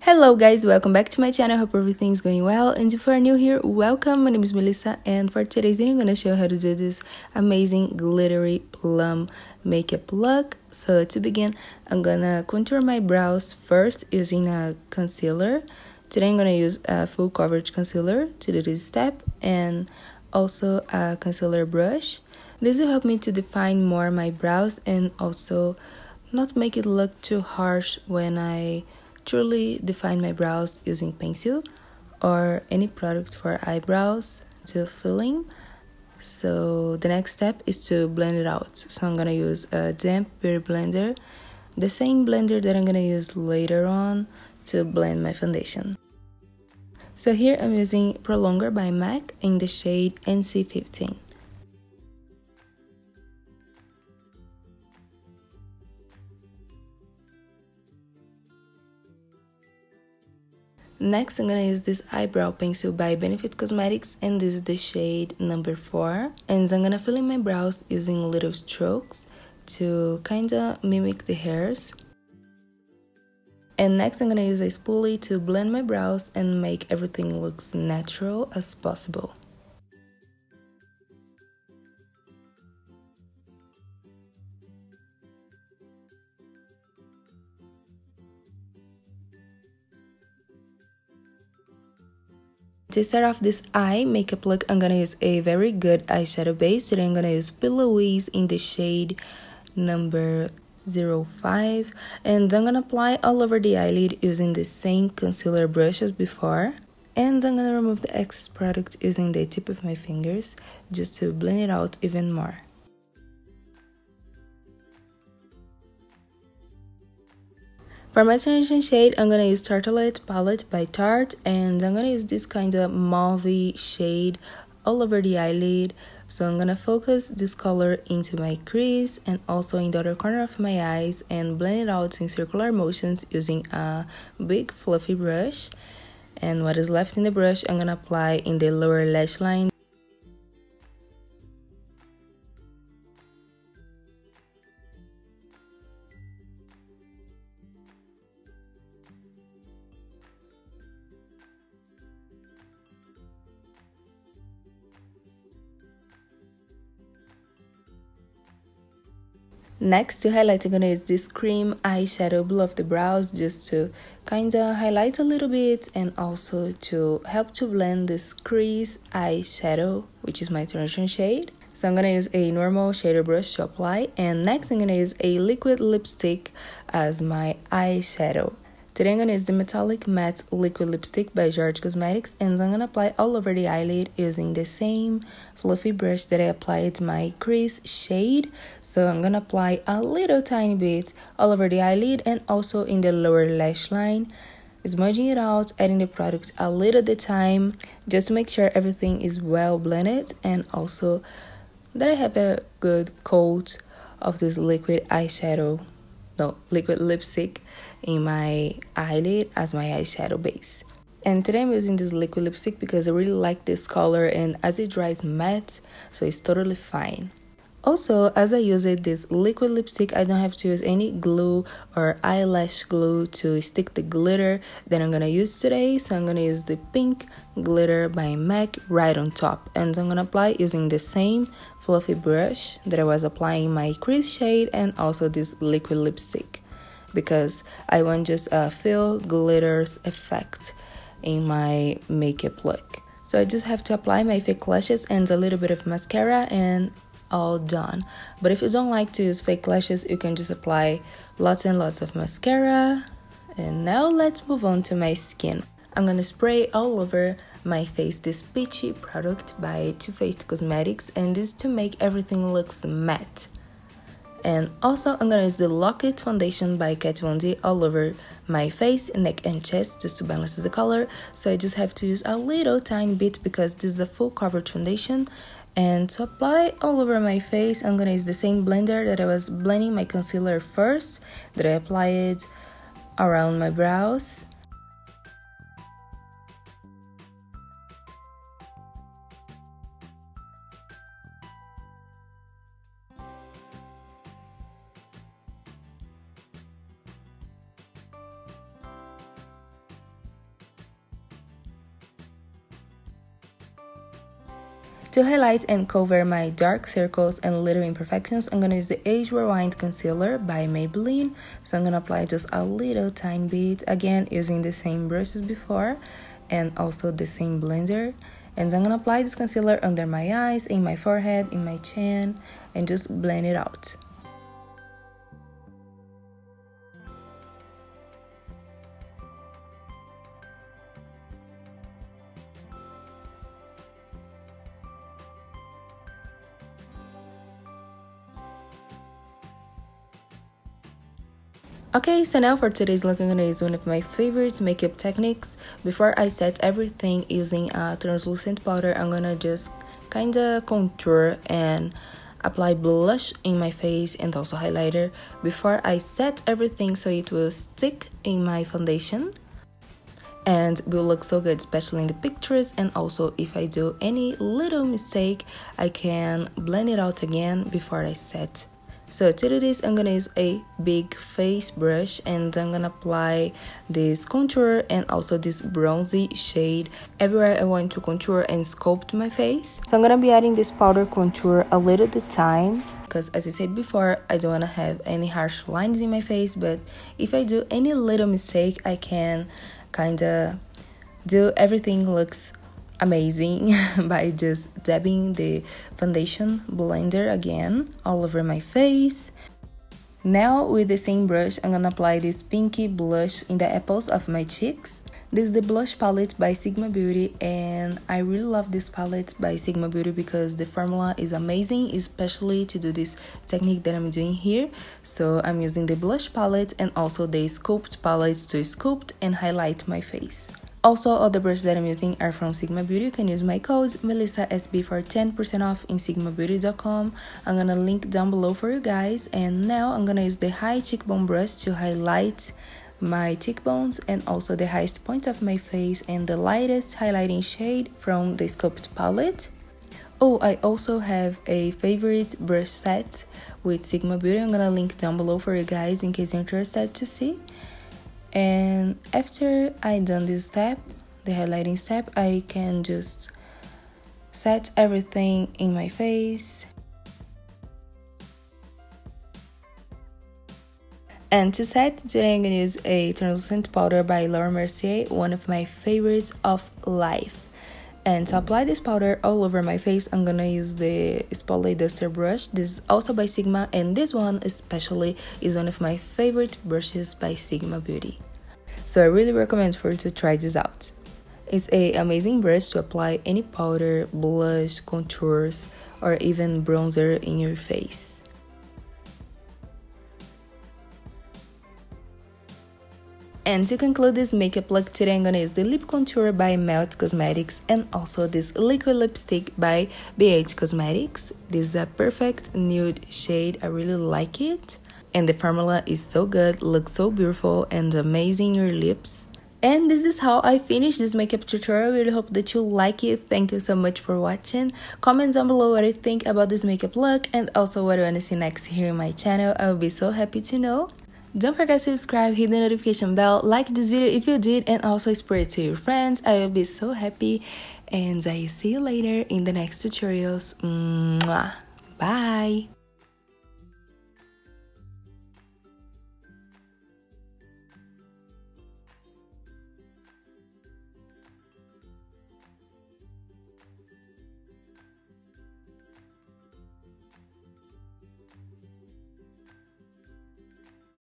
Hello guys, welcome back to my channel. Hope everything's going well, and if you are new here, welcome. My name is Melissa, and for today's video I'm gonna show you how to do this amazing glittery plum makeup look. So to begin, I'm gonna contour my brows first using a concealer. Today I'm gonna use a full coverage concealer to do this step, and also a concealer brush. This will help me to define more my brows and also not make it look too harsh when I truly define my brows using pencil or any product for eyebrows to filling. So the next step is to blend it out. So I'm gonna use a damp beauty blender, the same blender that I'm gonna use later on to blend my foundation. So here I'm using Prolonger by MAC in the shade NC15. Next, I'm gonna use this eyebrow pencil by Benefit Cosmetics, and this is the shade number 4. And I'm gonna fill in my brows using little strokes to kinda mimic the hairs. And next, I'm gonna use a spoolie to blend my brows and make everything look as natural as possible. To start off this eye makeup look, I'm gonna use a very good eyeshadow base. Today I'm gonna use PLouise in the shade number 05, and I'm gonna apply all over the eyelid using the same concealer brush as before, and I'm gonna remove the excess product using the tip of my fingers just to blend it out even more. For my transition shade, I'm gonna use Tartelette Palette by Tarte, and I'm gonna use this kind of mauve shade all over the eyelid. So I'm gonna focus this color into my crease and also in the other corner of my eyes and blend it out in circular motions using a big fluffy brush. And what is left in the brush, I'm gonna apply in the lower lash line. Next, to highlight, I'm gonna use this cream eyeshadow below the brows just to kinda highlight a little bit and also to help to blend this crease eyeshadow, which is my transition shade. So I'm gonna use a normal shader brush to apply, and next I'm gonna use a liquid lipstick as my eyeshadow. Today I'm gonna use the Metallic Matte Liquid Lipstick by BH Cosmetics, and I'm gonna apply all over the eyelid using the same fluffy brush that I applied my crease shade. So I'm gonna apply a little tiny bit all over the eyelid and also in the lower lash line, smudging it out, adding the product a little at a time just to make sure everything is well blended and also that I have a good coat of this liquid eyeshadow. No, liquid lipstick in my eyelid as my eyeshadow base. And today I'm using this liquid lipstick because I really like this color, and as it dries matte, so it's totally fine. Also, as I use it, this liquid lipstick, I don't have to use any glue or eyelash glue to stick the glitter that I'm gonna use today. So I'm gonna use the Pink Glitter by MAC right on top, and I'm gonna apply using the same fluffy brush that I was applying my crease shade and also this liquid lipstick, because I want just a feel glitters effect in my makeup look. So I just have to apply my fake lashes and a little bit of mascara, and all done. But if you don't like to use fake lashes, you can just apply lots and lots of mascara. And now let's move on to my skin. I'm gonna spray all over my face this peachy product by Too Faced Cosmetics, and this to make everything looks matte. And also I'm gonna use the Lock It foundation by Kat Von D all over my face, neck and chest just to balance the color. So I just have to use a little tiny bit because this is a full coverage foundation. And to apply all over my face, I'm gonna use the same blender that I was blending my concealer first, that I applied around my brows. To highlight and cover my dark circles and little imperfections, I'm going to use the Age Rewind Concealer by Maybelline. So I'm going to apply just a little tiny bit, again using the same brush as before and also the same blender. And I'm going to apply this concealer under my eyes, in my forehead, in my chin, and just blend it out. Okay, so now for today's look, I'm going to use one of my favorite makeup techniques. Before I set everything using a translucent powder, I'm going to just kind of contour and apply blush in my face and also highlighter before I set everything so it will stick in my foundation and will look so good, especially in the pictures. And also if I do any little mistake, I can blend it out again before I set. So to do this, I'm gonna use a big face brush and I'm gonna apply this contour and also this bronzy shade everywhere I want to contour and sculpt my face. So I'm gonna be adding this powder contour a little at a time, because as I said before, I don't want to have any harsh lines in my face, but if I do any little mistake, I can kind of do everything looks amazing by just dabbing the foundation blender again all over my face. Now with the same brush, I'm gonna apply this pinky blush in the apples of my cheeks. This is the blush palette by Sigma Beauty, and I really love this palette by Sigma Beauty because the formula is amazing, especially to do this technique that I'm doing here. So I'm using the blush palette and also the sculpt palette to sculpt and highlight my face. Also, all the brushes that I'm using are from Sigma Beauty. You can use my code MelissaSB for 10% off in sigmabeauty.com. I'm gonna link down below for you guys. And now I'm gonna use the high cheekbone brush to highlight my cheekbones and also the highest point of my face and the lightest highlighting shade from the Sculpt palette. Oh, I also have a favorite brush set with Sigma Beauty. I'm gonna link down below for you guys in case you're interested to see. And after I done this step, the highlighting step, I can just set everything in my face. And to set, today I'm gonna use a translucent powder by Laura Mercier, one of my favorites of life. And to apply this powder all over my face, I'm gonna use the Spotlight Duster brush. This is also by Sigma, and this one especially is one of my favorite brushes by Sigma Beauty. So I really recommend for you to try this out. It's an amazing brush to apply any powder, blush, contours, or even bronzer in your face. And to conclude this makeup look, today I'm gonna use the lip contour by Melt Cosmetics and also this liquid lipstick by BH Cosmetics. This is a perfect nude shade, I really like it. And the formula is so good, looks so beautiful and amazing your lips. And this is how I finish this makeup tutorial. I really hope that you like it. Thank you so much for watching. Comment down below what you think about this makeup look and also what you wanna see next here in my channel. I will be so happy to know. Don't forget to subscribe, hit the notification bell, like this video if you did, and also spread it to your friends. I will be so happy, and I see you later in the next tutorials. Mwah. Bye!